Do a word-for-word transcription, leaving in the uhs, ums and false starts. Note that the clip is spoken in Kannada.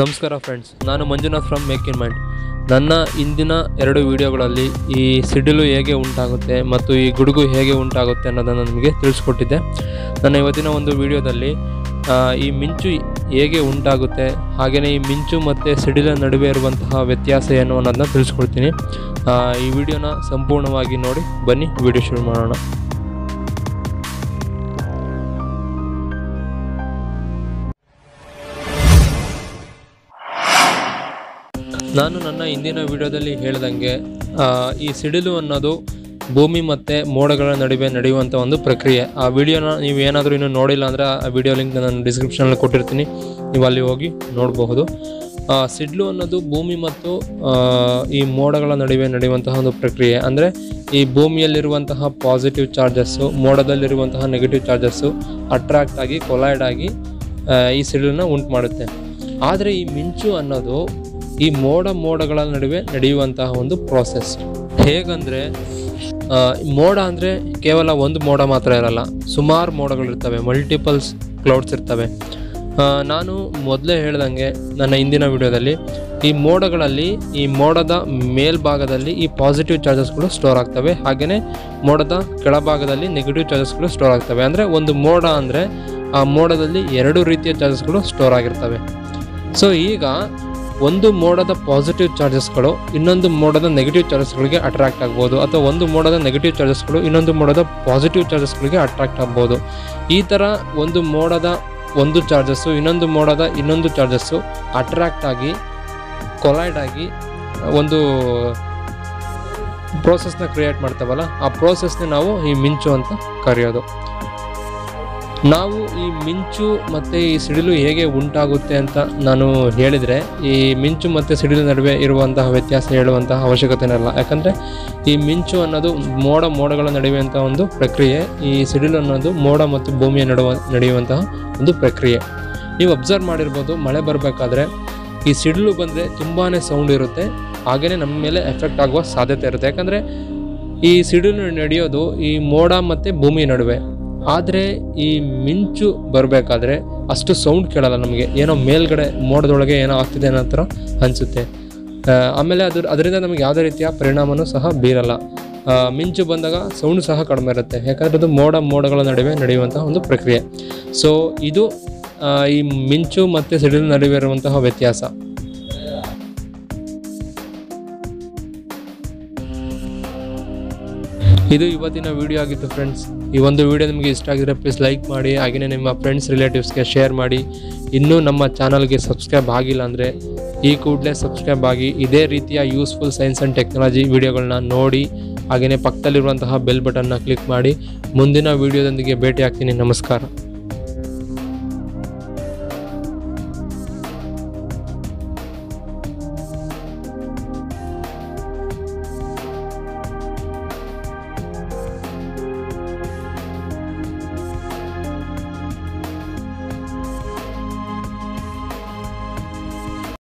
ನಮಸ್ಕಾರ ಫ್ರೆಂಡ್ಸ್, ನಾನು Manjunath from make in mind. ನನ್ನ ಇಂದಿನ ಎರಡು ವಿಡಿಯೋಗಳಲ್ಲಿ ಈ ಸಿಡಿಲು ಹೇಗೆ ಉಂಟಾಗುತ್ತೆ ಮತ್ತು ಈ ಗುಡುಗು ಹೇಗೆ ಉಂಟಾಗುತ್ತೆ ಅನ್ನೋದನ್ನು ನಿಮಗೆ ತಿಳಿಸ್ಕೊಟ್ಟಿದ್ದೆ. ನನ್ನ ಇವತ್ತಿನ ಒಂದು ವಿಡಿಯೋದಲ್ಲಿ ಈ ಮಿಂಚು ಹೇಗೆ ಉಂಟಾಗುತ್ತೆ, ಹಾಗೆಯೇ ಈ ಮಿಂಚು ಮತ್ತು ಸಿಡಿಲ ನಡುವೆ ಇರುವಂತಹ ವ್ಯತ್ಯಾಸ ಏನು ಅನ್ನೋದನ್ನ ತಿಳಿಸ್ಕೊಡ್ತೀನಿ. ಈ ವಿಡಿಯೋನ ಸಂಪೂರ್ಣವಾಗಿ ನೋಡಿ ಬನ್ನಿ, ವಿಡಿಯೋ ಶುರು ಮಾಡೋಣ. ನಾನು ನನ್ನ ಇಂದಿನ ವಿಡಿಯೋದಲ್ಲಿ ಹೇಳಿದಂಗೆ ಈ ಸಿಡಿಲು ಅನ್ನೋದು ಭೂಮಿ ಮತ್ತು ಮೋಡಗಳ ನಡುವೆ ನಡೆಯುವಂಥ ಒಂದು ಪ್ರಕ್ರಿಯೆ. ಆ ವಿಡಿಯೋನ ನೀವು ಏನಾದರೂ ಇನ್ನೂ ನೋಡಿಲ್ಲ ಅಂದರೆ ಆ ವಿಡಿಯೋ ಲಿಂಕ್ ನಾನು ಡಿಸ್ಕ್ರಿಪ್ಷನಲ್ಲಿ ಕೊಟ್ಟಿರ್ತೀನಿ, ನೀವು ಅಲ್ಲಿ ಹೋಗಿ ನೋಡಬಹುದು. ಸಿಡಿಲು ಅನ್ನೋದು ಭೂಮಿ ಮತ್ತು ಈ ಮೋಡಗಳ ನಡುವೆ ನಡೆಯುವಂತಹ ಒಂದು ಪ್ರಕ್ರಿಯೆ. ಅಂದರೆ ಈ ಭೂಮಿಯಲ್ಲಿರುವಂತಹ ಪಾಸಿಟಿವ್ ಚಾರ್ಜಸ್ಸು ಮೋಡದಲ್ಲಿರುವಂತಹ ನೆಗೆಟಿವ್ ಚಾರ್ಜಸ್ಸು ಅಟ್ರಾಕ್ಟ್ ಆಗಿ ಕೊಲೈಡ್ ಆಗಿ ಈ ಸಿಡಿಲನ್ನ ಉಂಟು ಮಾಡುತ್ತೆ. ಆದರೆ ಈ ಮಿಂಚು ಅನ್ನೋದು ಈ ಮೋಡ ಮೋಡಗಳ ನಡುವೆ ನಡೆಯುವಂತಹ ಒಂದು ಪ್ರೋಸೆಸ್. ಹೇಗಂದರೆ, ಮೋಡ ಅಂದರೆ ಕೇವಲ ಒಂದು ಮೋಡ ಮಾತ್ರ ಇರಲ್ಲ, ಸುಮಾರು ಮೋಡಗಳಿರ್ತವೆ, ಮಲ್ಟಿಪಲ್ಸ್ ಕ್ಲೌಡ್ಸ್ ಇರ್ತವೆ. ನಾನು ಮೊದಲೇ ಹೇಳ್ದಂಗೆ ನನ್ನ ಹಿಂದಿನ ವಿಡಿಯೋದಲ್ಲಿ, ಈ ಮೋಡಗಳಲ್ಲಿ ಈ ಮೋಡದ ಮೇಲ್ಭಾಗದಲ್ಲಿ ಈ ಪಾಸಿಟಿವ್ ಚಾರ್ಜಸ್ಗಳು ಸ್ಟೋರ್ ಆಗ್ತವೆ, ಹಾಗೆಯೇ ಮೋಡದ ಕೆಳಭಾಗದಲ್ಲಿ ನೆಗೆಟಿವ್ ಚಾರ್ಜಸ್ಗಳು ಸ್ಟೋರ್ ಆಗ್ತವೆ. ಅಂದರೆ ಒಂದು ಮೋಡ ಅಂದರೆ ಆ ಮೋಡದಲ್ಲಿ ಎರಡು ರೀತಿಯ ಚಾರ್ಜಸ್ಗಳು ಸ್ಟೋರ್ ಆಗಿರ್ತವೆ. ಸೊ ಈಗ ಒಂದು ಮೋಡದ ಪಾಸಿಟಿವ್ ಚಾರ್ಜಸ್ಗಳು ಇನ್ನೊಂದು ಮೋಡದ ನೆಗೆಟಿವ್ ಚಾರ್ಜಸ್ಗಳಿಗೆ ಅಟ್ರಾಕ್ಟ್ ಆಗ್ಬೋದು, ಅಥವಾ ಒಂದು ಮೋಡದ ನೆಗೆಟಿವ್ ಚಾರ್ಜಸ್ಗಳು ಇನ್ನೊಂದು ಮೋಡದ ಪಾಸಿಟಿವ್ ಚಾರ್ಜಸ್ಗಳಿಗೆ ಅಟ್ರಾಕ್ಟ್ ಆಗ್ಬೋದು. ಈ ಥರ ಒಂದು ಮೋಡದ ಒಂದು ಚಾರ್ಜಸ್ಸು ಇನ್ನೊಂದು ಮೋಡದ ಇನ್ನೊಂದು ಚಾರ್ಜಸ್ಸು ಅಟ್ರಾಕ್ಟ್ ಆಗಿ ಕೊಲೈಡ್ ಆಗಿ ಒಂದು ಪ್ರೋಸೆಸ್ನ ಕ್ರಿಯೇಟ್ ಮಾಡ್ತಾವಲ್ಲ, ಆ ಪ್ರೋಸೆಸ್ನ ನಾವು ಈ ಮಿಂಚು ಅಂತ ಕರೆಯೋದು. ನಾವು ಈ ಮಿಂಚು ಮತ್ತು ಈ ಸಿಡಿಲು ಹೇಗೆ ಉಂಟಾಗುತ್ತೆ ಅಂತ ನಾನು ಹೇಳಿದರೆ, ಈ ಮಿಂಚು ಮತ್ತು ಸಿಡಿಲು ನಡುವೆ ಇರುವಂತಹ ವ್ಯತ್ಯಾಸ ಹೇಳುವಂತಹ ಅವಶ್ಯಕತೆ ಇರಲ್ಲ. ಯಾಕಂದರೆ ಈ ಮಿಂಚು ಅನ್ನೋದು ಮೋಡ ಮೋಡಗಳ ನಡೆಯುವಂಥ ಒಂದು ಪ್ರಕ್ರಿಯೆ, ಈ ಸಿಡಿಲು ಅನ್ನೋದು ಮೋಡ ಮತ್ತು ಭೂಮಿಯ ನಡುವ ನಡೆಯುವಂತಹ ಒಂದು ಪ್ರಕ್ರಿಯೆ. ನೀವು ಅಬ್ಸರ್ವ್ ಮಾಡಿರ್ಬೋದು, ಮಳೆ ಬರಬೇಕಾದ್ರೆ ಈ ಸಿಡಿಲು ಬಂದರೆ ತುಂಬಾ ಸೌಂಡ್ ಇರುತ್ತೆ, ಹಾಗೆಯೇ ನಮ್ಮ ಮೇಲೆ ಎಫೆಕ್ಟ್ ಆಗುವ ಸಾಧ್ಯತೆ ಇರುತ್ತೆ. ಯಾಕಂದರೆ ಈ ಸಿಡಿಲು ನಡೆಯೋದು ಈ ಮೋಡ ಮತ್ತು ಭೂಮಿ ನಡುವೆ. ಆದರೆ ಈ ಮಿಂಚು ಬರಬೇಕಾದ್ರೆ ಅಷ್ಟು ಸೌಂಡ್ ಕೇಳಲ್ಲ, ನಮಗೆ ಏನೋ ಮೇಲ್ಗಡೆ ಮೋಡದೊಳಗೆ ಏನೋ ಆಗ್ತಿದೆ ಅನ್ನೋ ಥರ ಅನಿಸುತ್ತೆ. ಆಮೇಲೆ ಅದು ಅದರಿಂದ ನಮಗೆ ಯಾವುದೇ ರೀತಿಯ ಪರಿಣಾಮವೂ ಸಹ ಬೀರಲ್ಲ. ಮಿಂಚು ಬಂದಾಗ ಸೌಂಡ್ ಸಹ ಕಡಿಮೆ ಇರುತ್ತೆ, ಯಾಕಂದರೆ ಅದು ಮೋಡ ಮೋಡಗಳ ನಡುವೆ ನಡೆಯುವಂತಹ ಒಂದು ಪ್ರಕ್ರಿಯೆ. ಸೊ ಇದು ಈ ಮಿಂಚು ಮತ್ತು ಸಿಡಿಲು ನಡುವೆ ಇರುವಂತಹ ವ್ಯತ್ಯಾಸ. ಇದು ಇವತ್ತಿನ ವಿಡಿಯೋ ಆಗಿತ್ತು ಫ್ರೆಂಡ್ಸ್. ಈ ಒಂದು ವಿಡಿಯೋ ನಿಮಗೆ ಇಷ್ಟ ಆಗಿದ್ರೆ ಪ್ಲೀಸ್ ಲೈಕ್ ಮಾಡಿ, ಹಾಗೆಯೇ ನಿಮ್ಮ ಫ್ರೆಂಡ್ಸ್ ರಿಲೇಟಿವ್ಸ್ಗೆ ಶೇರ್ ಮಾಡಿ. ಇನ್ನೂ ನಮ್ಮ ಚಾನಲ್ಗೆ ಸಬ್ಸ್ಕ್ರೈಬ್ ಆಗಿಲ್ಲ ಅಂದರೆ ಈ ಕೂಡಲೇ ಸಬ್ಸ್ಕ್ರೈಬ್ ಆಗಿ, ಇದೇ ರೀತಿಯ ಯೂಸ್ಫುಲ್ ಸೈನ್ಸ್ ಆ್ಯಂಡ್ ಟೆಕ್ನಾಲಜಿ ವಿಡಿಯೋಗಳನ್ನ ನೋಡಿ, ಹಾಗೆಯೇ ಪಕ್ಕದಲ್ಲಿರುವಂತಹ ಬೆಲ್ ಬಟನ್ನ ಕ್ಲಿಕ್ ಮಾಡಿ. ಮುಂದಿನ ವಿಡಿಯೋದೊಂದಿಗೆ ಭೇಟಿ ಆಗ್ತೀನಿ. ನಮಸ್ಕಾರ.